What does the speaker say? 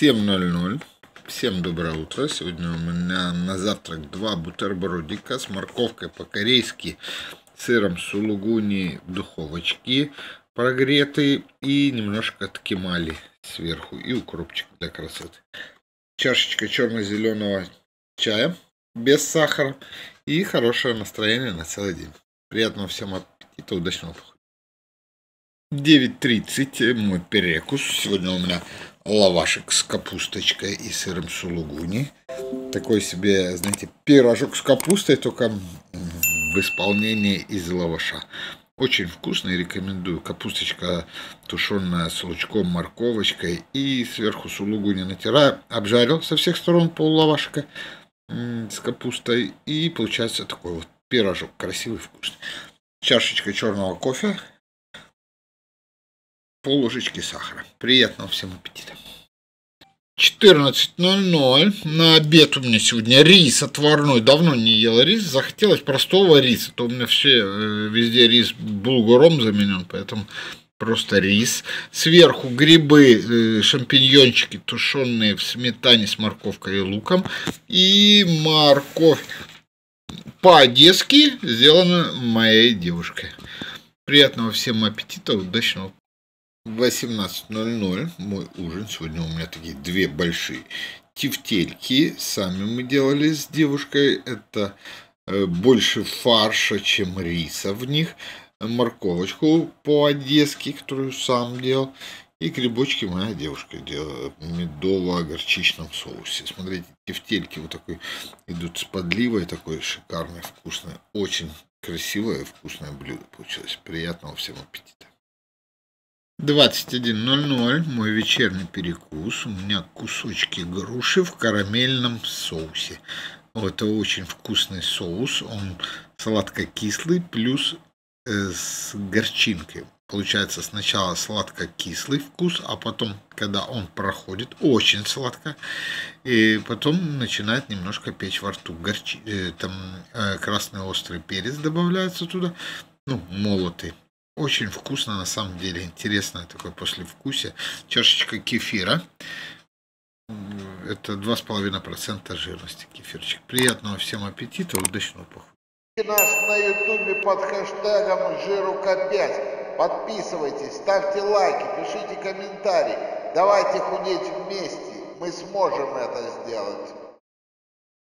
7:00. Всем доброе утро. Сегодня у меня на завтрак 2 бутербродика с морковкой по-корейски, сыром сулугуни в духовочке, прогретый, и немножко ткемали сверху, и укропчик для красоты. Чашечка черно-зеленого чая без сахара и хорошее настроение на целый день. Приятного всем аппетита, удачного похода. 9:30 мой перекус. Сегодня у меня лавашик с капусточкой и сыром сулугуни. Такой себе, знаете, пирожок с капустой, только в исполнении из лаваша. Очень вкусный, рекомендую. Капусточка тушеная с лучком, морковочкой, и сверху сулугуни натираю. Обжарил со всех сторон пол лавашика с капустой, и получается такой вот пирожок. Красивый, вкусный. Чашечка черного кофе. Пол ложечки сахара. Приятного всем аппетита. 14:00. На обед у меня сегодня рис отварной. Давно не ела рис. Захотелось простого риса. То у меня везде рис булгуром заменен, поэтому просто рис. Сверху грибы, шампиньончики тушеные в сметане с морковкой и луком. И морковь по-одесски, сделана моей девушкой. Приятного всем аппетита, удачного. 18:00 мой ужин. Сегодня у меня такие две большие тефтельки. Сами мы делали с девушкой. Это больше фарша, чем риса в них. Морковочку по-одесски, которую сам делал. И грибочки моя девушка делала в медово-горчичном соусе. Смотрите, тефтельки вот такой идут с подливой. Такой шикарный, вкусный. Очень красивое и вкусное блюдо получилось. Приятного всем аппетита. 21:00 мой вечерний перекус. У меня кусочки груши в карамельном соусе. Это очень вкусный соус. Он сладко-кислый плюс с горчинкой. Получается сначала сладко-кислый вкус, а потом, когда он проходит, очень сладко. И потом начинает немножко печь во рту. Красный острый перец добавляется туда. Молотый. Очень вкусно, на самом деле, интересное такое послевкусие. Чашечка кефира. Это 2,5% жирности кефирчик. Приятного всем аппетита, удачного похода. Нас на ютубе под хэштегом «Жиру-К5». Подписывайтесь, ставьте лайки, пишите комментарии. Давайте худеть вместе, мы сможем это сделать.